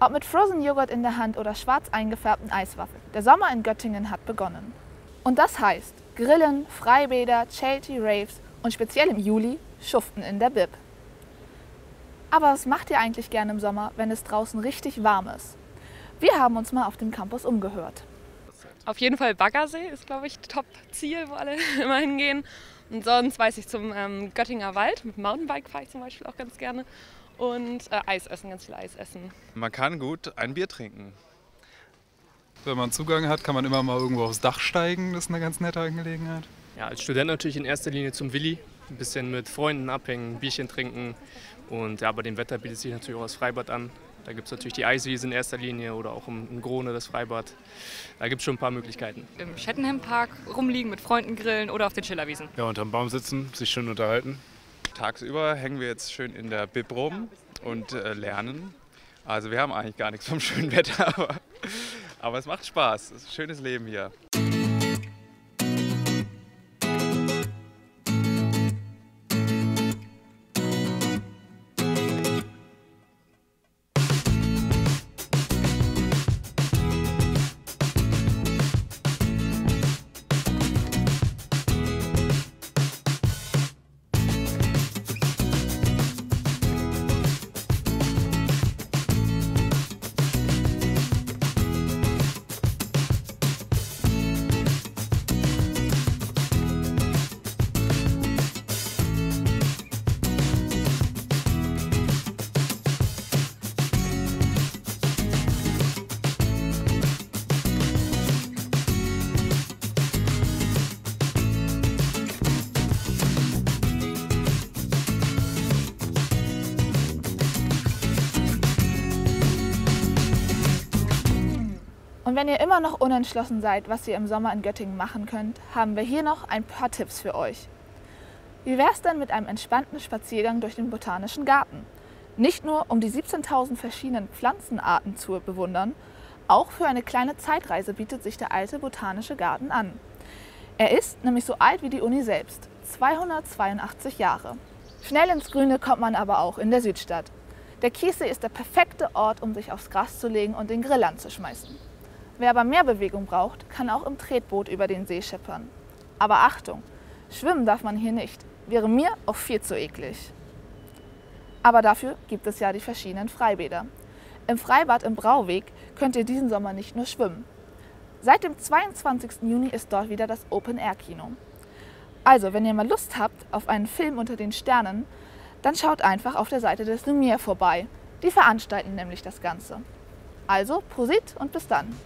Ob mit Frozen-Joghurt in der Hand oder schwarz eingefärbten Eiswaffeln, der Sommer in Göttingen hat begonnen. Und das heißt, Grillen, Freibäder, Charity-Raves und speziell im Juli Schuften in der Bib. Aber was macht ihr eigentlich gerne im Sommer, wenn es draußen richtig warm ist? Wir haben uns mal auf dem Campus umgehört. Auf jeden Fall Baggersee ist, glaube ich, Top-Ziel, wo alle immer hingehen. Und sonst weiß ich zum Göttinger Wald, mit Mountainbike fahre ich zum Beispiel auch ganz gerne. Und Eis essen, ganz viel Eis essen. Man kann gut ein Bier trinken. Wenn man Zugang hat, kann man immer mal irgendwo aufs Dach steigen. Das ist eine ganz nette Angelegenheit. Ja, als Student natürlich in erster Linie zum Willi. Ein bisschen mit Freunden abhängen, ein Bierchen trinken. Und ja, bei dem Wetter bietet sich natürlich auch das Freibad an. Da gibt es natürlich die Eiswiese in erster Linie oder auch in Grone das Freibad. Da gibt es schon ein paar Möglichkeiten. Im Schattenheim Park rumliegen, mit Freunden grillen oder auf den Chillerwiesen. Ja, unterm Baum sitzen, sich schön unterhalten. Tagsüber hängen wir jetzt schön in der Bib rum und lernen. Also wir haben eigentlich gar nichts vom schönen Wetter, aber es macht Spaß. Es ist ein schönes Leben hier. Und wenn ihr immer noch unentschlossen seid, was ihr im Sommer in Göttingen machen könnt, haben wir hier noch ein paar Tipps für euch. Wie wär's denn mit einem entspannten Spaziergang durch den Botanischen Garten? Nicht nur, um die 17.000 verschiedenen Pflanzenarten zu bewundern, auch für eine kleine Zeitreise bietet sich der alte Botanische Garten an. Er ist nämlich so alt wie die Uni selbst, 282 Jahre. Schnell ins Grüne kommt man aber auch in der Südstadt. Der Kiessee ist der perfekte Ort, um sich aufs Gras zu legen und den Grill anzuschmeißen. Wer aber mehr Bewegung braucht, kann auch im Tretboot über den See schippern. Aber Achtung, schwimmen darf man hier nicht, wäre mir auch viel zu eklig. Aber dafür gibt es ja die verschiedenen Freibäder. Im Freibad im Brauweg könnt ihr diesen Sommer nicht nur schwimmen. Seit dem 22. Juni ist dort wieder das Open-Air-Kino. Also, wenn ihr mal Lust habt auf einen Film unter den Sternen, dann schaut einfach auf der Seite des Lumière vorbei. Die veranstalten nämlich das Ganze. Also, Prosit und bis dann!